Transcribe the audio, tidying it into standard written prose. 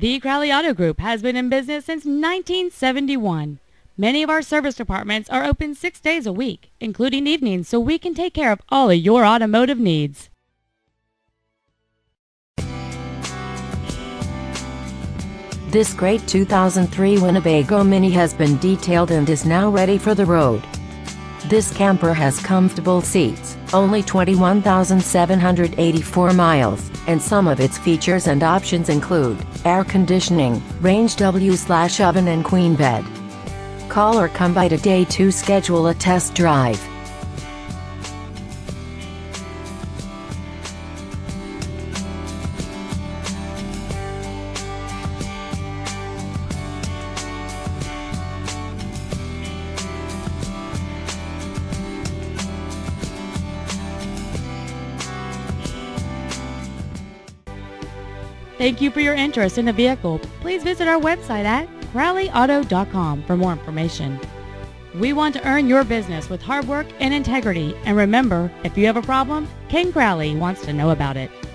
The Crowley Auto Group has been in business since 1971. Many of our service departments are open 6 days a week, including evenings, so we can take care of all of your automotive needs. This great 2003 Winnebago Minnie has been detailed and is now ready for the road. This camper has comfortable seats, only 21,784 miles, and some of its features and options include air conditioning, range W/oven and queen bed. Call or come by today to schedule a test drive. Thank you for your interest in the vehicle. Please visit our website at crowleyauto.com for more information. We want to earn your business with hard work and integrity. And remember, if you have a problem, Ken Crowley wants to know about it.